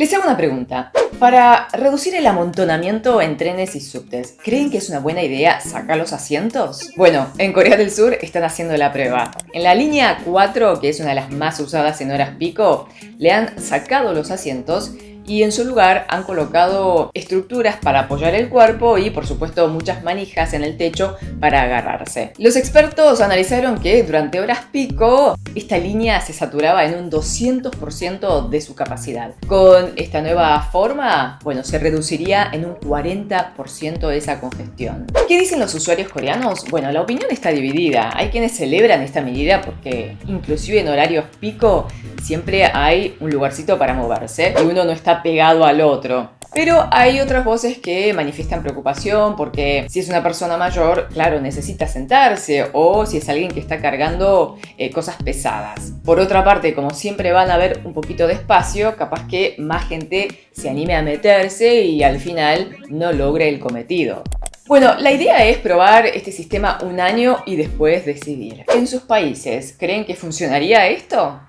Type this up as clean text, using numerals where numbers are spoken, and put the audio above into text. Les hago una pregunta. Para reducir el amontonamiento en trenes y subtes, ¿creen que es una buena idea sacar los asientos? Bueno, en Corea del Sur están haciendo la prueba. En la línea 4, que es una de las más usadas en horas pico, le han sacado los asientos y en su lugar han colocado estructuras para apoyar el cuerpo y, por supuesto, muchas manijas en el techo para agarrarse. Los expertos analizaron que durante horas pico esta línea se saturaba en un 200% de su capacidad. Con esta nueva forma, bueno, se reduciría en un 40% de esa congestión. ¿Qué dicen los usuarios coreanos? Bueno, la opinión está dividida. Hay quienes celebran esta medida porque inclusive en horarios pico siempre hay un lugarcito para moverse y uno no está pegado al otro. Pero hay otras voces que manifiestan preocupación porque si es una persona mayor, claro, necesita sentarse, o si es alguien que está cargando cosas pesadas. Por otra parte, como siempre van a haber un poquito de espacio, capaz que más gente se anime a meterse y al final no logre el cometido. Bueno, la idea es probar este sistema un año y después decidir. ¿En sus países creen que funcionaría esto?